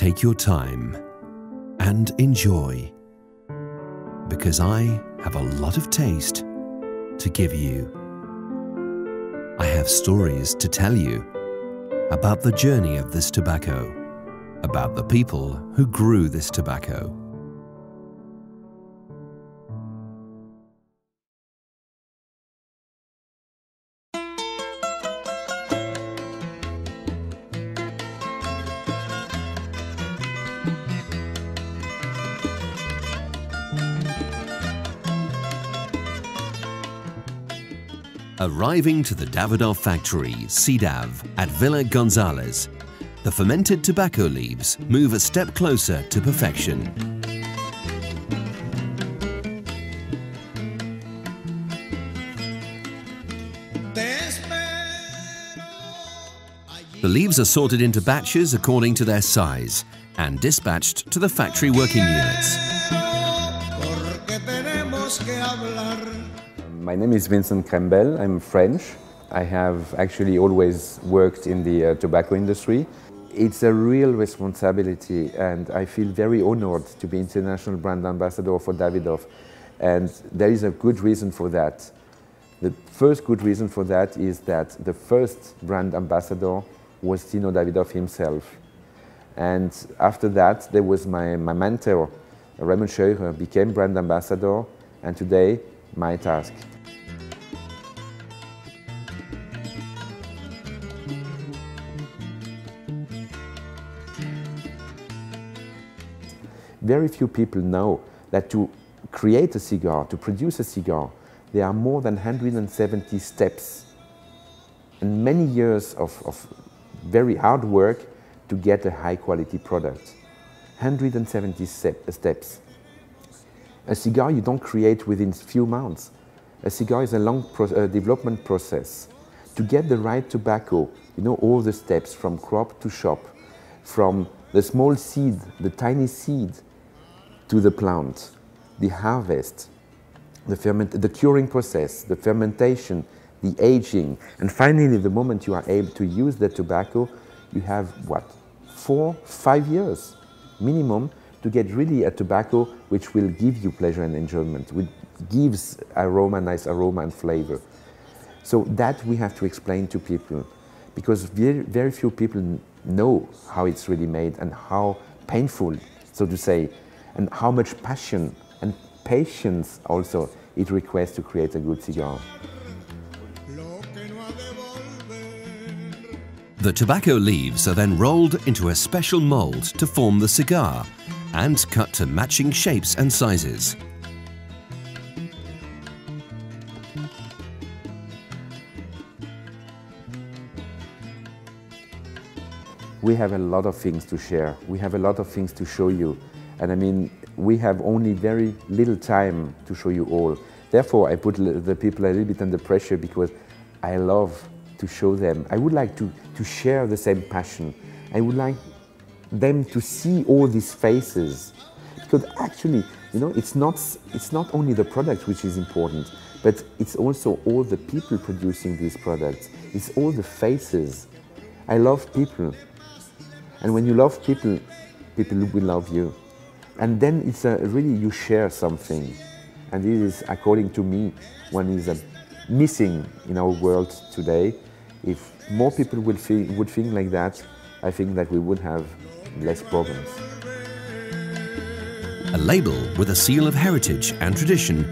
Take your time and enjoy, because I have a lot of taste to give you. I have stories to tell you about the journey of this tobacco, about the people who grew this tobacco. Arriving to the Davidoff factory, CIDAV, at Villa Gonzalez, the fermented tobacco leaves move a step closer to perfection. The leaves are sorted into batches according to their size and dispatched to the factory working units. My name is Vincent Krembel, I'm French. I have actually always worked in the tobacco industry. It's a real responsibility, and I feel very honored to be International Brand Ambassador for Davidoff. And there is a good reason for that. The first good reason for that is that the first brand ambassador was Zino Davidoff himself. And after that, there was my mentor, Raymond Scheuer, became brand ambassador, and today, my task. Very few people know that to create a cigar, to produce a cigar, there are more than 170 steps and many years of very hard work to get a high-quality product. 170 steps. A cigar you don't create within a few months. A cigar is a long development process. To get the right tobacco, you know all the steps from crop to shop, from the small seed, the tiny seed, to the plant, the harvest, the curing process, the fermentation, the aging, and finally the moment you are able to use the tobacco, you have, what, 4-5 years minimum to get really a tobacco which will give you pleasure and enjoyment, which gives aroma, nice aroma and flavor. So that we have to explain to people, because very few people know how it's really made and how painful, so to say, and how much passion and patience also it requires to create a good cigar. The tobacco leaves are then rolled into a special mold to form the cigar, and cut to matching shapes and sizes. We have a lot of things to share. We have a lot of things to show you. And I mean, we have only very little time to show you all. Therefore, I put the people a little bit under pressure, because I love to show them. I would like to share the same passion. I would like them to see all these faces, because actually, you know, it's not only the product which is important, but it's also all the people producing these products. It's all the faces. I love people, and when you love people, people will love you, and then it's a really, you share something, and this is, according to me, what is missing in our world today. If more people would think like that, I think that we would have less problems. A label with a seal of heritage and tradition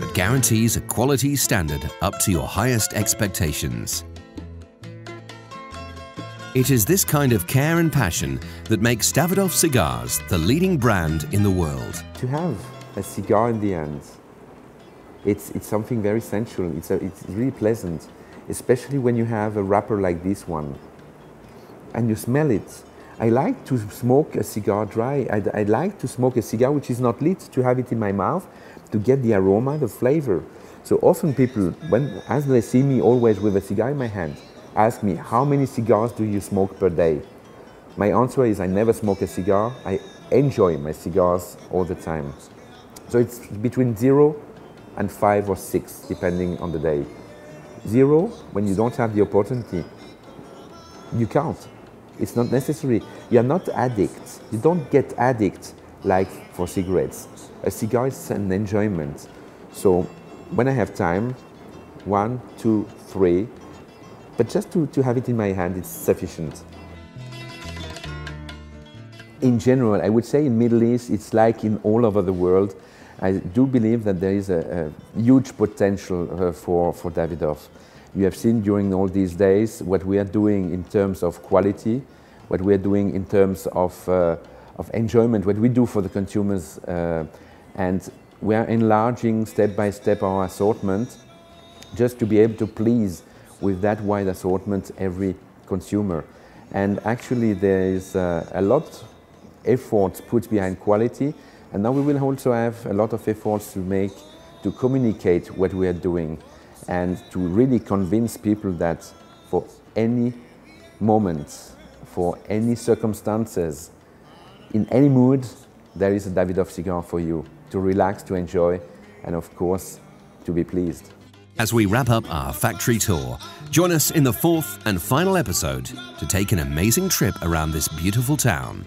that guarantees a quality standard up to your highest expectations. It is this kind of care and passion that makes Davidoff Cigars the leading brand in the world. To have a cigar in the end, it's something very sensual. It's really pleasant, especially when you have a wrapper like this one and you smell it. I like to smoke a cigar dry. I like to smoke a cigar which is not lit, to have it in my mouth, to get the aroma, the flavor. So often people, as they see me always with a cigar in my hand, ask me, how many cigars do you smoke per day? My answer is, I never smoke a cigar. I enjoy my cigars all the time. So it's between 0 and 5 or 6, depending on the day. 0, when you don't have the opportunity, you can't. It's not necessary. You're not addicts. You don't get addicts like for cigarettes. A cigar is an enjoyment. So when I have time, 1, 2, 3, but just to have it in my hand, it's sufficient. In general, I would say in Middle East, it's like in all over the world. I do believe that there is a huge potential for Davidoff. You have seen during all these days what we are doing in terms of quality, what we are doing in terms of enjoyment, what we do for the consumers. And we are enlarging step by step our assortment just to be able to please with that wide assortment every consumer. And actually there is a lot effort put behind quality, and now we will also have a lot of efforts to make to communicate what we are doing and to really convince people that for any moment, for any circumstances, in any mood, there is a Davidoff cigar for you to relax, to enjoy, and of course to be pleased. As we wrap up our factory tour, join us in the 4th and final episode to take an amazing trip around this beautiful town.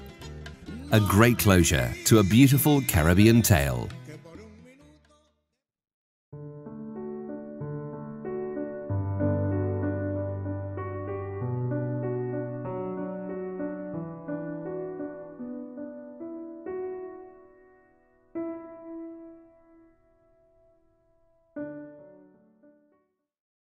A great closure to a beautiful Caribbean tale.